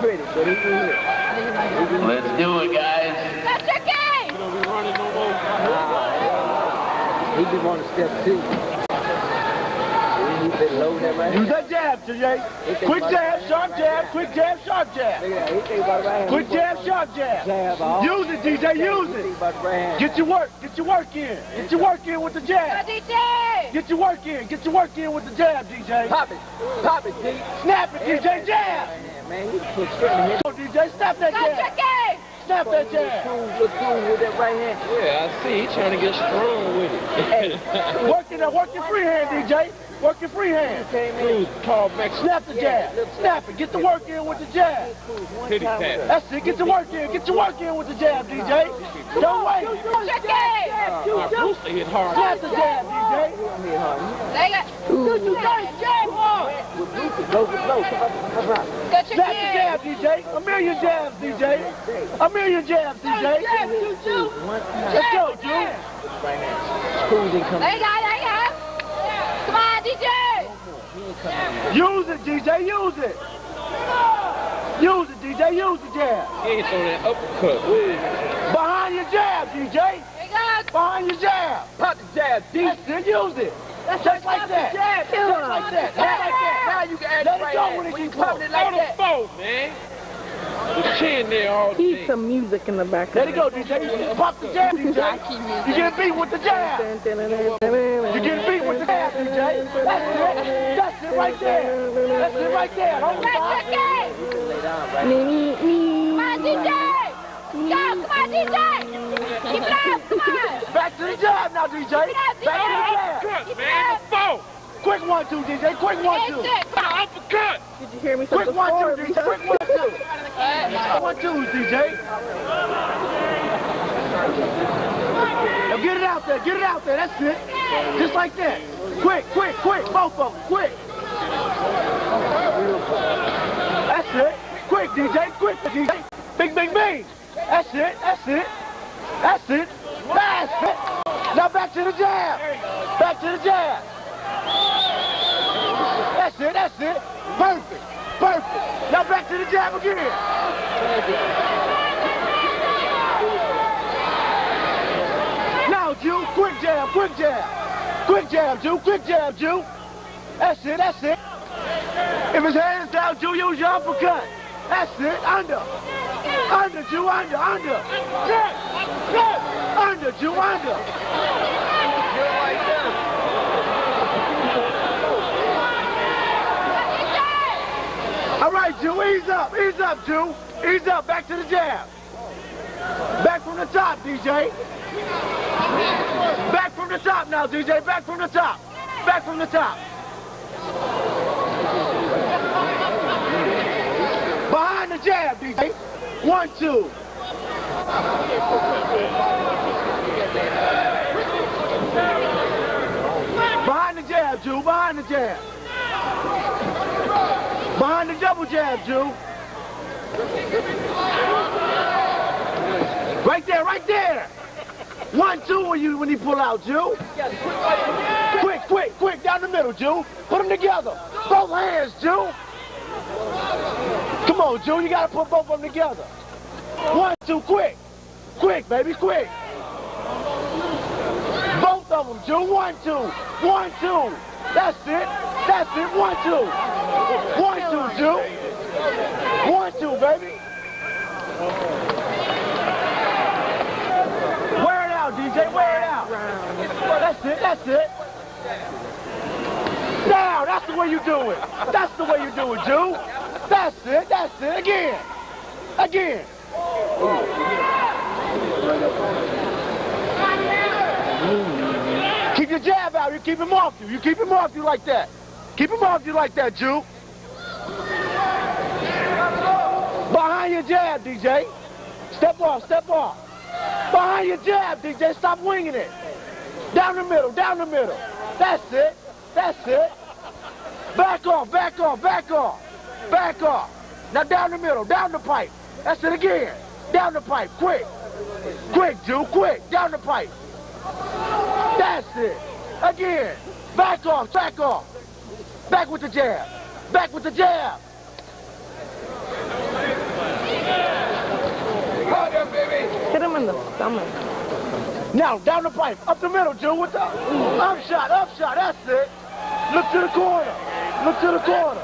pretty, so this is it. Let's do it, guys. That's your game. He just want to step two. He been loading that right. Do that jab, TJ. Quick jab, sharp jab, quick jab, sharp jab. Look at that. He think about right hand. Quick jab, sharp jab. Use it, DJ. Use it. Get your work. Get your work in. Get your work in with the jab. DJ. Get your work in. Get your work in with the jab, DJ. Pop it. Pop it, D. Snap it, DJ. Jab. Man, you put straight in here. Go, DJ. Snap that jab. Snap that jab. Look cool with that right hand. Yeah, I see. He's trying to get strong with it. Work your free hand, DJ. Work your free hand. Cruz, call back. Snap the jab. Snap it. Get the work in with the jab. Kitty tap. That's it. Get the work in. Get your work in with the jab, DJ. Don't wait. Hit hard. Snap the jab, DJ. Snap the jab, DJ. A million jabs, DJ. A million jabs, DJ. Let's go, dude. Cruz incoming. Come on, DJ! Use it, DJ, use it! Use it, DJ, use the jab! He's on that uppercut. Behind your jab, DJ! Behind your jab! Pop the jab, DJ, use it! Just like that! Just like that! Now you can add it right there! When you pop it like that! On the phone, man! The chin there all day. Keep some music in the background. Let it go, DJ. Pop the jab, DJ. You get beat with the jab. You get beat with the jab, DJ. That's it right there. That's it right there. Hold on, DJ. Come on, DJ. Keep it up. Come on. Back to the jab now, DJ. Back to the jab. Man, the phone. Quick 1-2, DJ. Quick 1-2. Uppercut. Did you hear me? Quick 1-2, DJ. Quick 1-2. Quick 1-2, DJ. Now get it out there. Get it out there. That's it. Just like that. Quick, quick, quick. Both of them. Quick. That's it. Quick, DJ. Quick, DJ. Bing, bing, bing. That's it. That's it. That's it. That's it. Now back to the jab. Back to the jab. That's it, that's it. Perfect, perfect. Now back to the jab again. Now, Jew, quick jab, quick jab. Quick jab, Jew, quick jab, Jew. That's it, that's it. If his hand is down, Jew, use your uppercut. That's it, under. Under, Jew, under, under. Under, Jew, under. All right, Jew, ease up, Jew. Ease up, back to the jab. Back from the top, DJ. Back from the top now, DJ, back from the top. Back from the top. Behind the jab, DJ. 1-2. Behind the jab, Jew, behind the jab. Behind the double jab, Jew. Right there, right there. 1-2 when he pull out, Jew. Quick, quick, quick, down the middle, Jew. Put them together. Both hands, Jew. Come on, Jew, you gotta put both of them together. 1-2, quick. Quick, baby, quick. Both of them, Jew. 1-2. 1-2. That's it. That's it. 1-2. 1-2, Jew. 1-2, baby. Wear it out, DJ. Wear it out. That's it. That's it. Now, that's the way you do it. That's the way you do it, Jew. That's it. That's it. Again. Again. Keep your jab out. You keep him off you. You keep him off you like that. Keep him off you like that, Jew. Behind your jab, DJ. Step off, step off. Behind your jab, DJ. Stop winging it. Down the middle, down the middle. That's it. That's it. Back off, back off, back off. Back off. Now down the middle, down the pipe. That's it again. Down the pipe, quick. Quick, Jew, quick. Down the pipe. That's it. Again. Back off, back off. Back with the jab. Back with the jab. stomach. Now, down the pipe, up the middle, dude, what's up? Up shot, that's it. Look to the corner, look to the corner.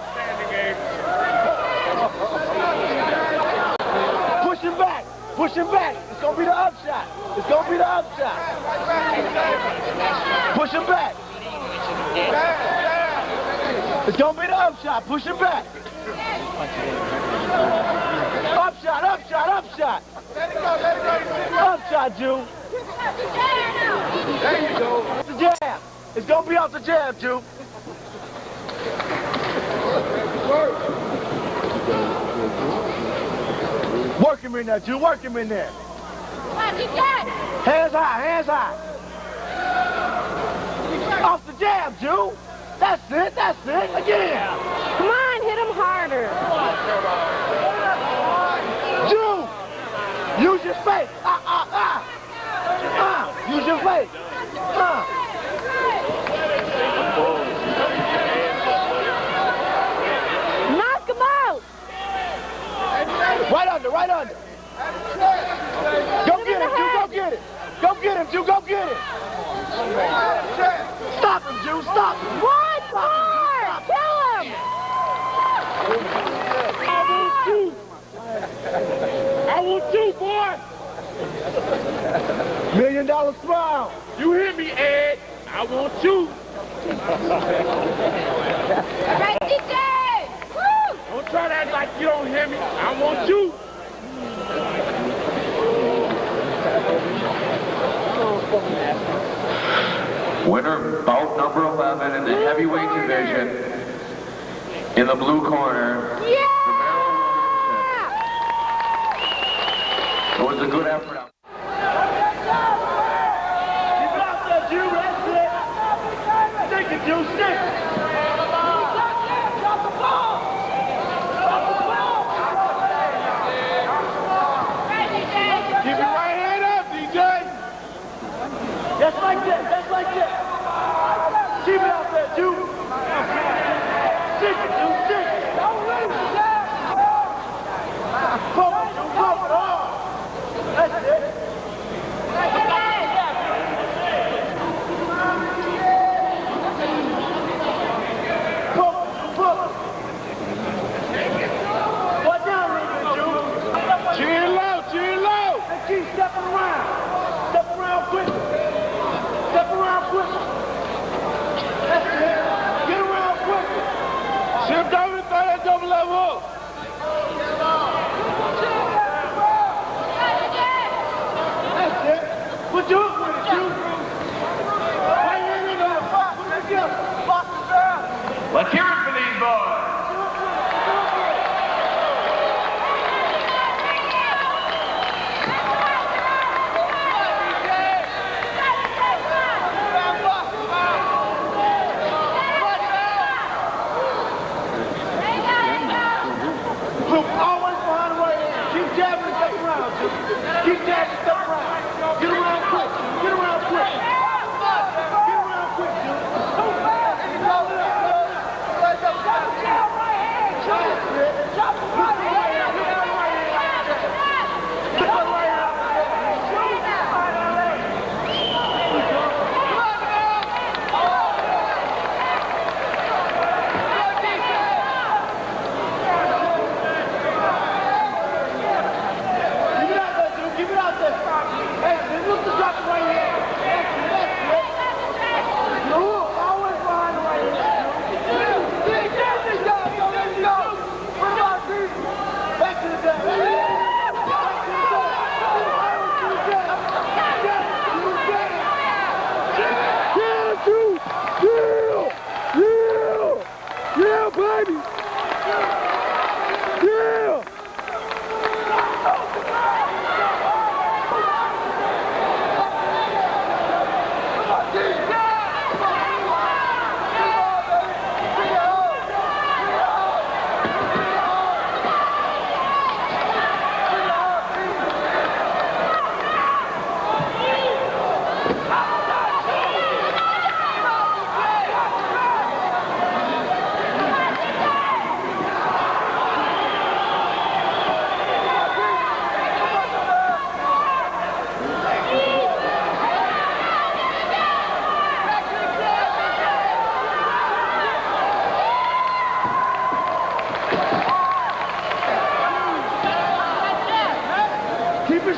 Pushing back, pushing back. It's gonna be the up shot, it's gonna be the up shot. Pushing back. It's gonna be the up shot, pushing back. Up shot, up shot, up shot. Let it go, let it go. Up shot, dude. There you go. Off the jab. It's gonna be off the jab, Jew. Work him in there, Jew. Work him in there. Hands high, hands high. Off the jab, Jew. That's it, again. Come on, hit him harder. Jew, use your face. Use your face. Knock him out. Right under, right under. Go get him, Jew, go get him. Go get him, Jew, go get him. Stop him, Jew, stop him. One more, kill him. I want you, boy. $1 million smile. You hear me, Ed? I want you. Right, DJ! Woo! Don't try to act like you don't hear me. I want you. Winner, bout number 11 in the heavyweight division. In the blue corner. Yeah! It was a good effort. That's like this. Keep it out there, Jew. Stick it, Jew, stick it. Don't lose it, Jew. Pump it, Jew, pump it hard. That's it. Pump it, Jew, pump it. What down, Jew? Cheer low, cheer low. And keep stepping around. Step around quick. Step around quickly. That's it. Get around quickly. Shift over and throw that double up hook. That's it. Put your hook with it, Jew. Right hand in there. Put it together. Pop it down. Let's hear it for these boys. Go,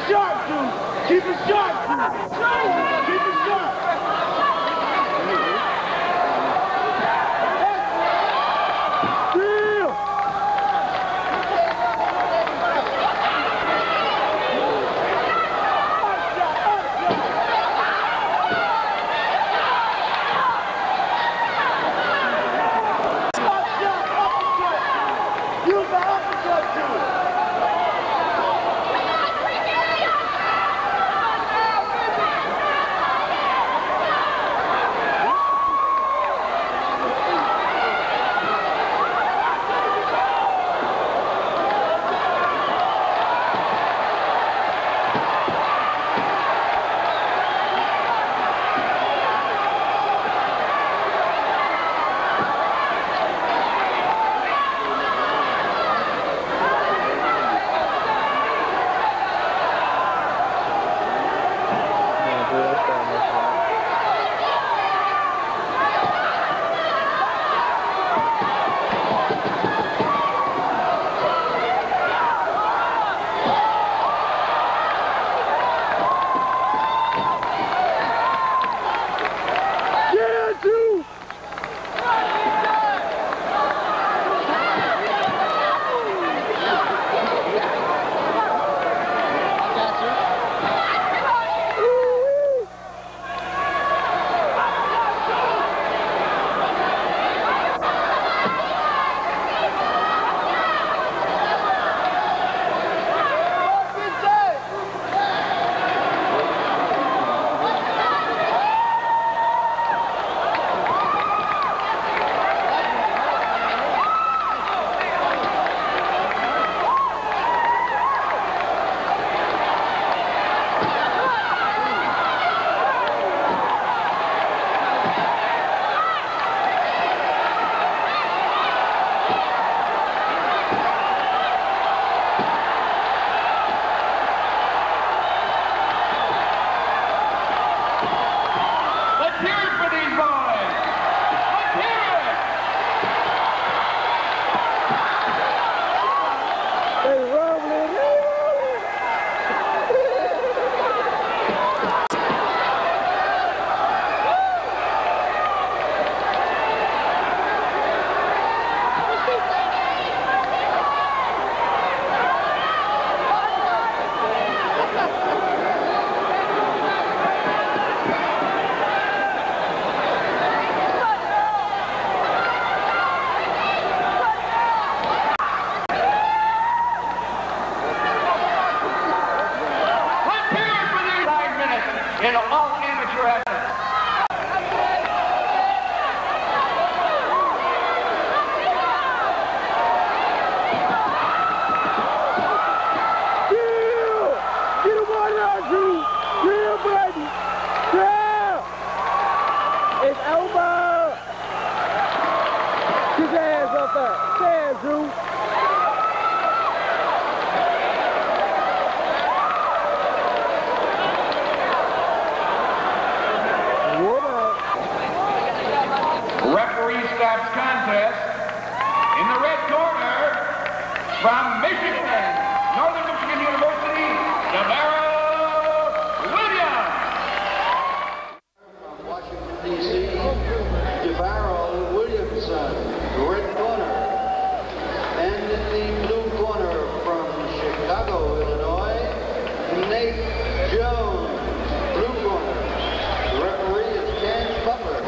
it sharp, dude. Keep it sharp, dude. Keep it sharp. Deal. Upshot. Use the upshot, dude. DaVarryl Williamson, red corner, and in the blue corner from Chicago, Illinois, Nate Jones, blue corner. The referee is Ken Butler.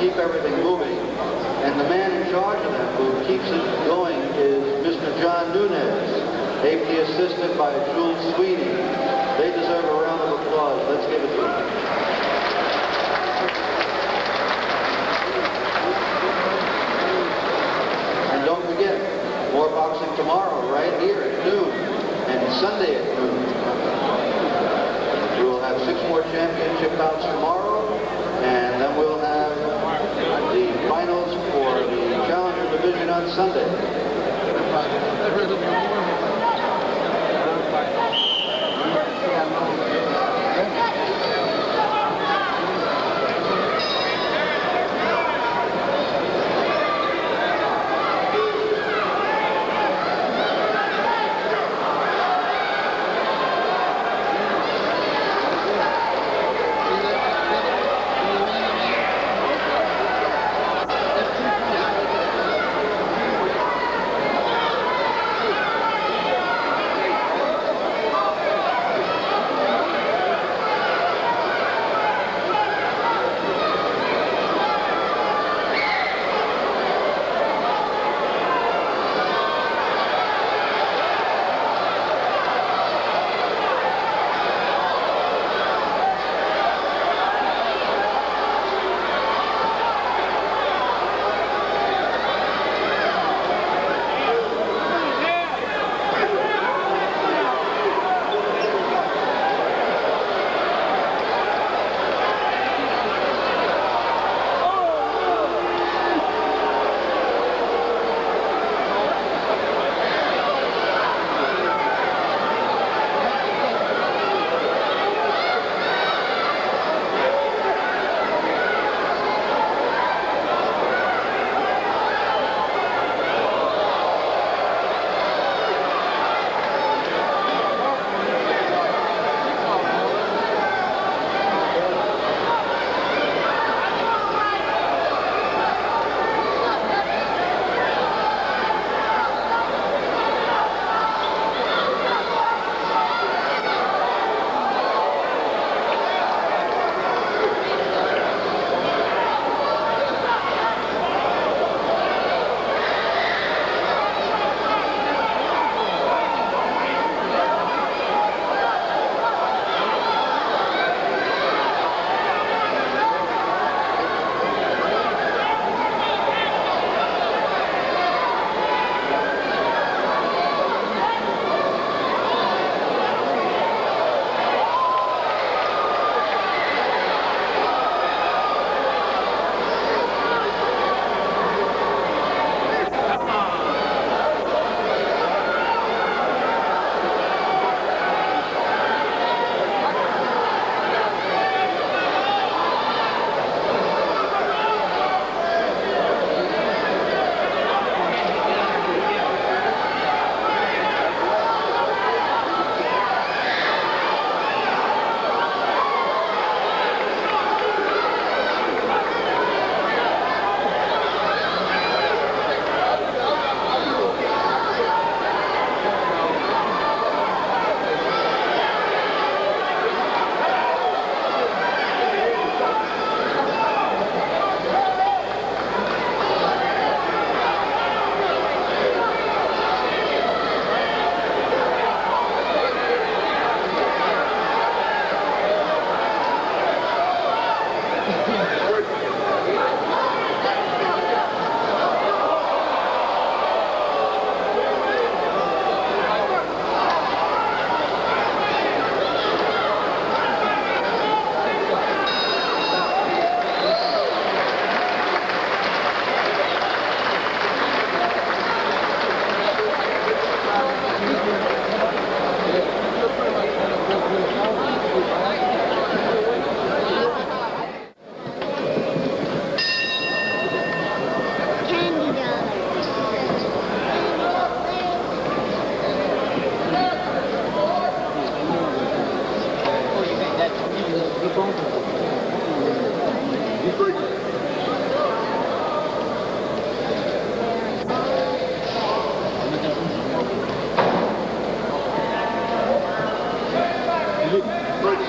keep everything moving. And the man in charge of that group keeps it going is Mr. John Nunez, ably assisted by Jules Sweeney. They deserve a round of applause. Let's give it to them. And don't forget, more boxing tomorrow right here at noon and Sunday at noon. We will have 6 more championship bouts tomorrow. And then we'll have the finals for the Challenger Division on Sunday.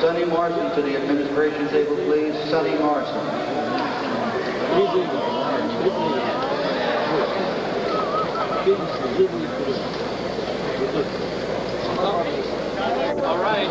Sunny Martin to the administration table, please. Sunny Martin. All right.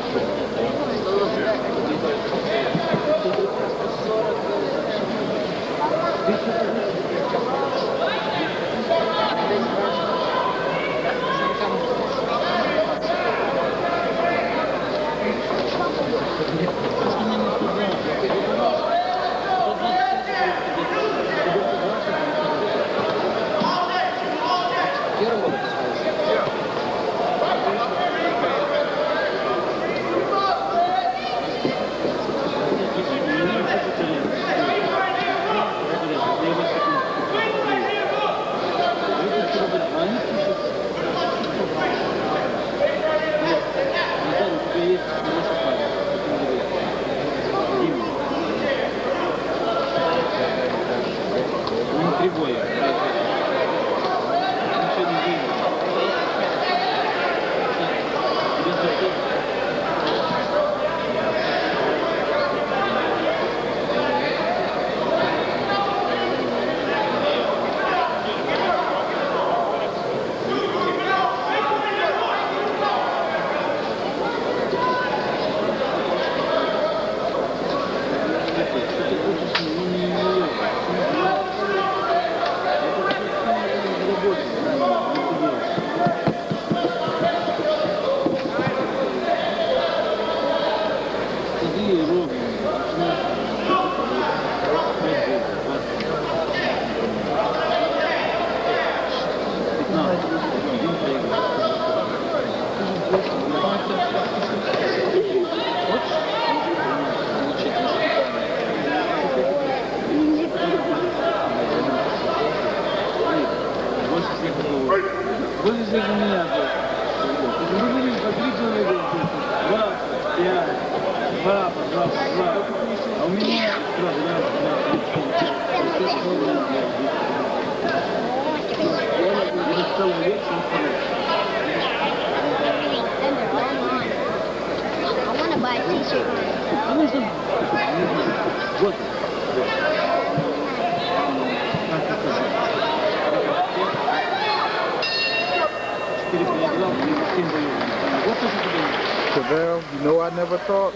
Devereaux, you know, I never thought,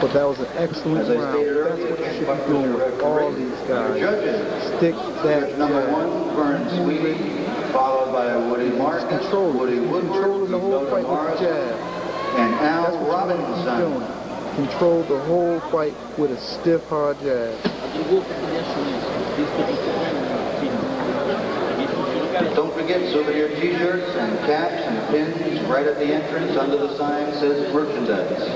but that was an excellent round. That's what you should be doing with all these guys. Stick that number one, Bern Sweetie, followed by Woody Martin. Control the whole fight with a jab. And Al Robinson. Control the whole fight with a stiff, hard jab. Don't forget souvenir t-shirts and caps and pins right at the entrance under the sign that says merchandise.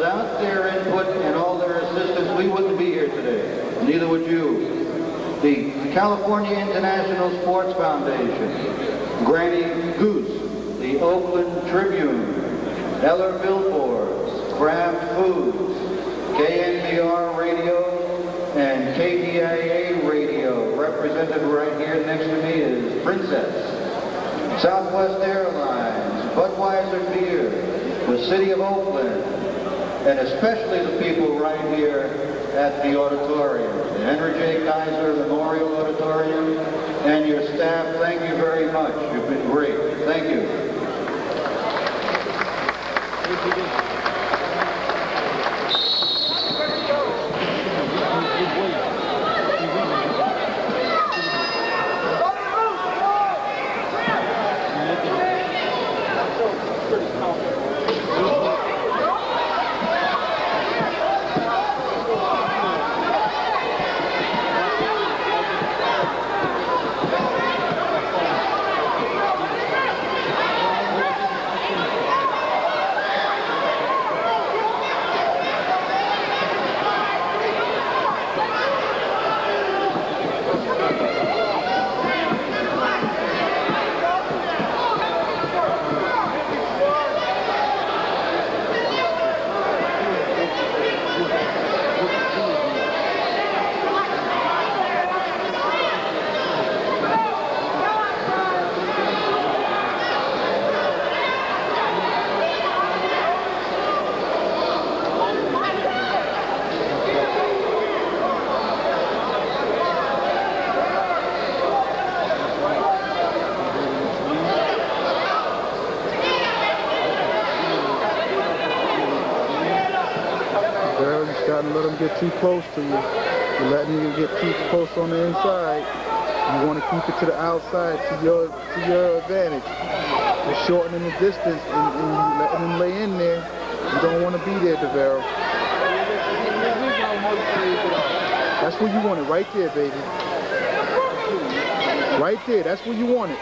without their input and all their assistance, we wouldn't be here today. Neither would you. The California International Sports Foundation, Granny Goose, the Oakland Tribune, Eller-Milford, Kraft Foods, KNBR Radio, and KDIA Radio. Represented right here next to me is Princess, Southwest Airlines, Budweiser Beer, the City of Oakland, and especially the people right here at the auditorium, the Henry J. Kaiser Memorial Auditorium, and your staff, thank you very much. You've been great. Thank you. Too close to you. You're letting you get too close on the inside. You want to keep it to the outside to your advantage. You're shortening the distance and letting them lay in there. You don't want to be there, Devereaux. That's where you want it, right there, baby. Right there, that's where you want it.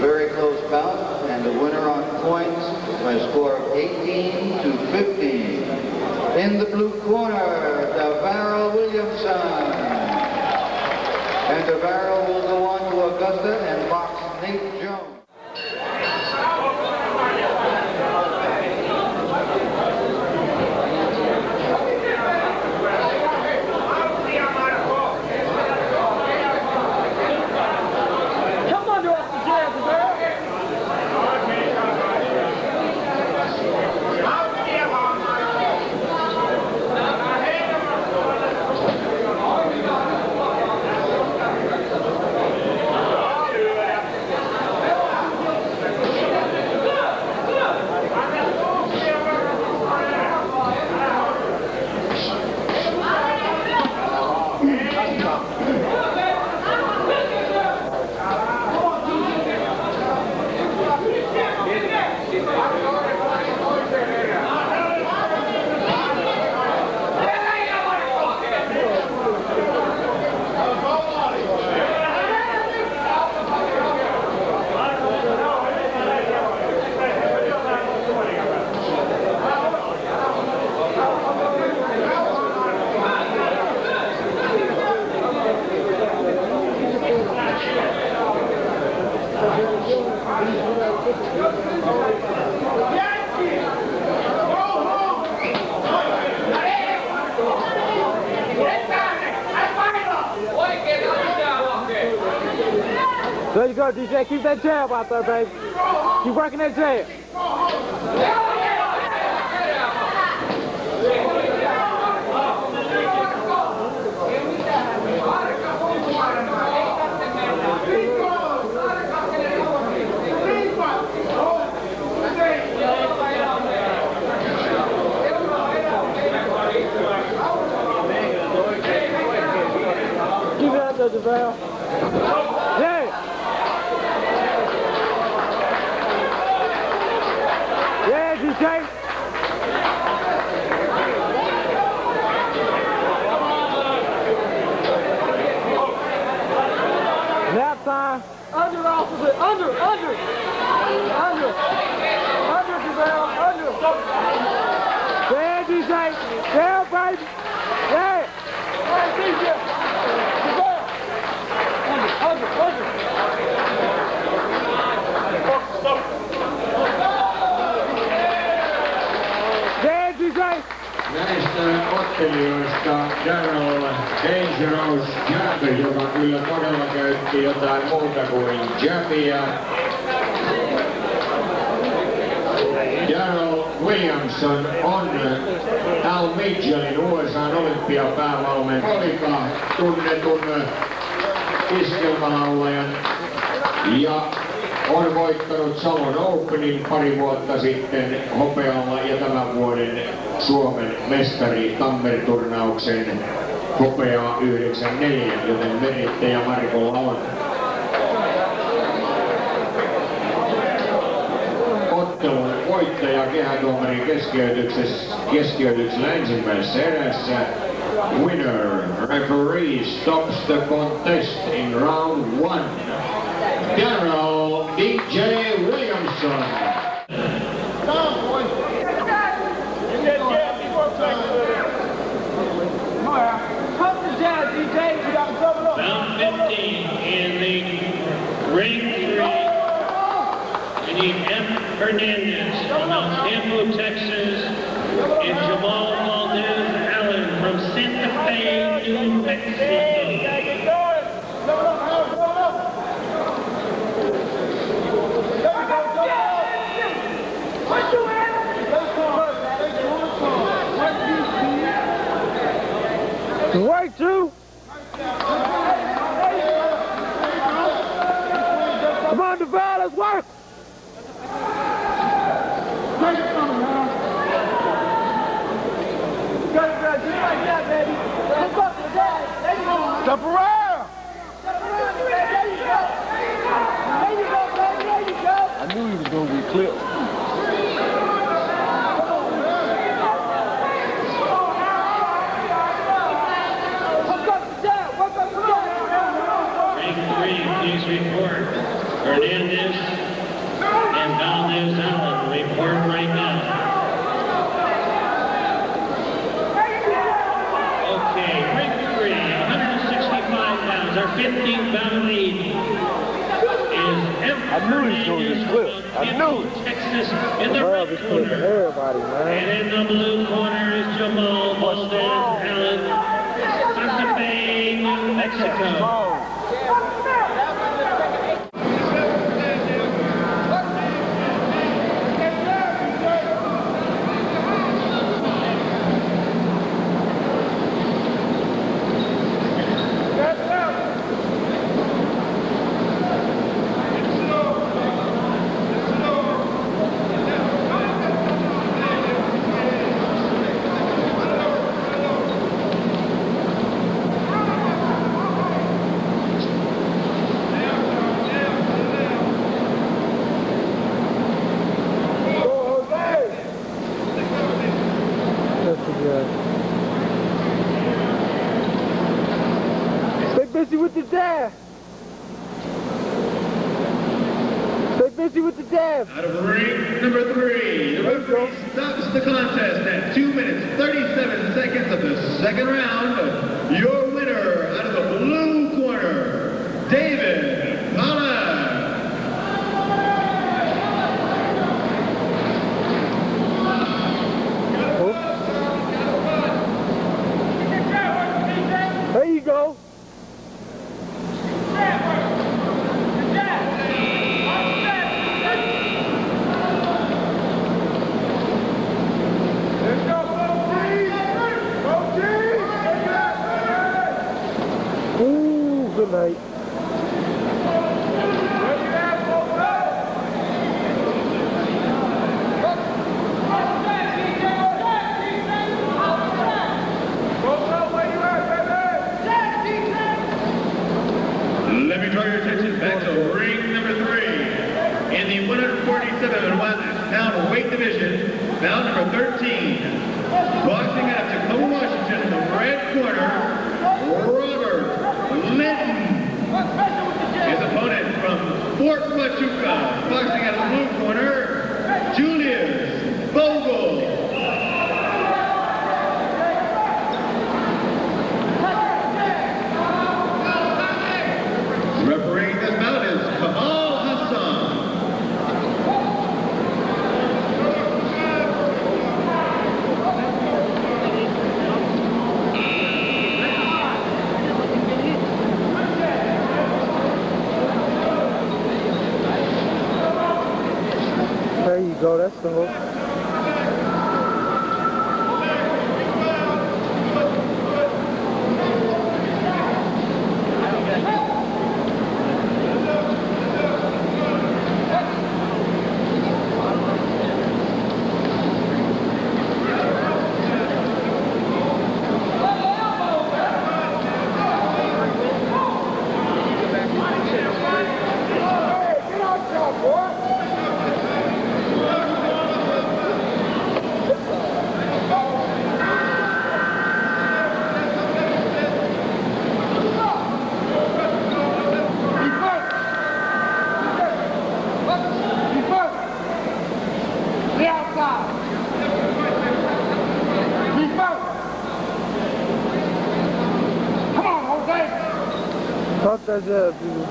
Very close bout, and the winner on points by a score of 18-15. In the blue corner, DaVarryl Williamson. And DaVarryl will go on to Augusta and box Nate Jones. There you go, DJ. Keep that jab out there, baby. Keep working that jab. Keep it out there, DaVarryl. Okay. Nap time. Under, officer. Under, DaVarryl. Under. Yeah, DJ. Yeah, baby. Yeah. Right, DJ. DaVarryl. Under. General Dangerous Javi, joka kyllä todella käytti jotain muuta kuin Javia. Daryl Williamson on Al Mitchellin USA:n olympiapäävalmentaja, tunnetun iskelmälaulajan, ja on voittanut Salon Openin pari vuotta sitten hopealla ja tämän vuoden Suomen mestari Tammerturnauksen hopeaa 94, joten merittäjä Markolla on. Ottelun voittaja kehätuomarin keskeytyksellä ensimmäisessä erässä. Winner, referee stops the contest in round one. Daryl DJ Williamson. Round 15 in the ring three, Janine M. Hernandez from Tampa, Texas, and Jamal Boston Allen from Santa Fe, New Mexico. Right to. Come on, DaVarryl, let's work. Jump around. I knew he was going to be clipped. Hernandez and Valdez Allen report right. I knew it. Texas in the red corner. For everybody, man. And in the blue corner is Jamal Boston, Allen, Santa Fe, New Mexico. Out of ring number 3, the referee stops the contest at 2 minutes 37 seconds of the second round. Your winner out of the blue corner, David Pollard. There you go. Night. Let me draw your attention back to ring number 3 in the 147-pound weight division. Now number 13, boxing out of Tacoma, Washington, in the red corner, Robert Linton. His opponent from Fort Huachuca, boxing at the blue corner, Julius Bogle. Refereeing this bout is Kamal Go, that's the hook. That's it, dude.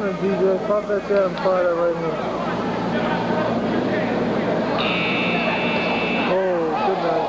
morning, DJ. Pop that down and fire that right now. Oh, good night.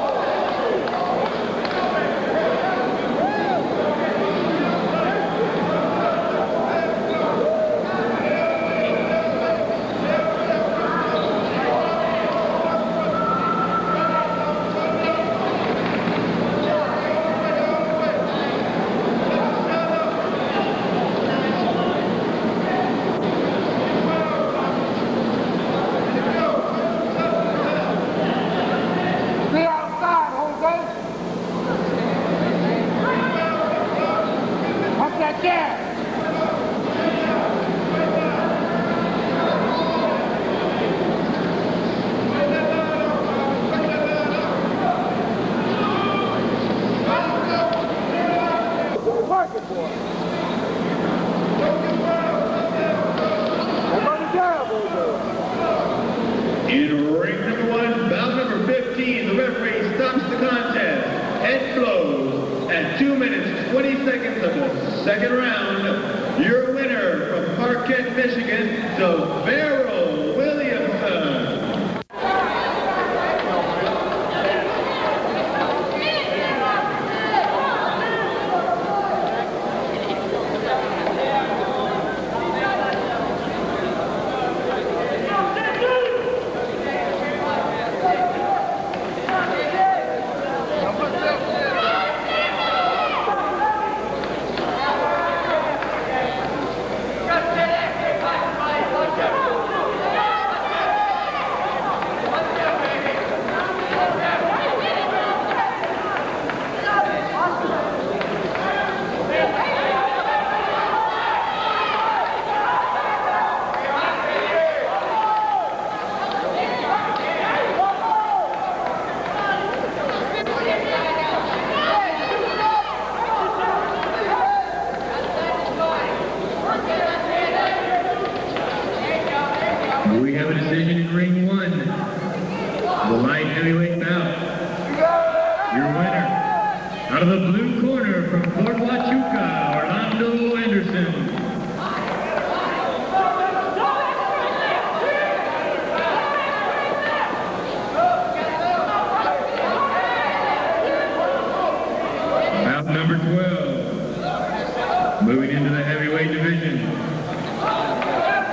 DaVarryl Williamson.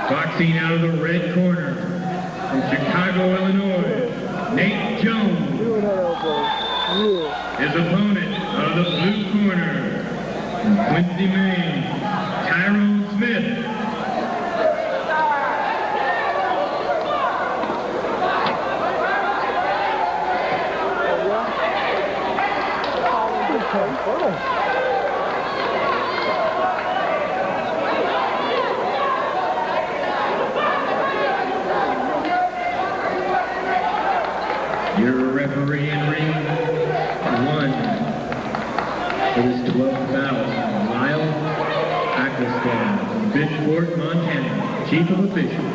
Boxing out of the red corner from Chicago, Illinois, Nate Jones. His opponent out of the blue corner from Quincy, Maine, Tyrone Smith. Your referee in ring one for this 12th battle, Lyle Ackerstein, Bridgeport, Montana, Chief of Officials.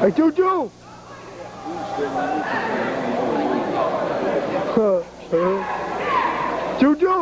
Hey, Juju! Juju!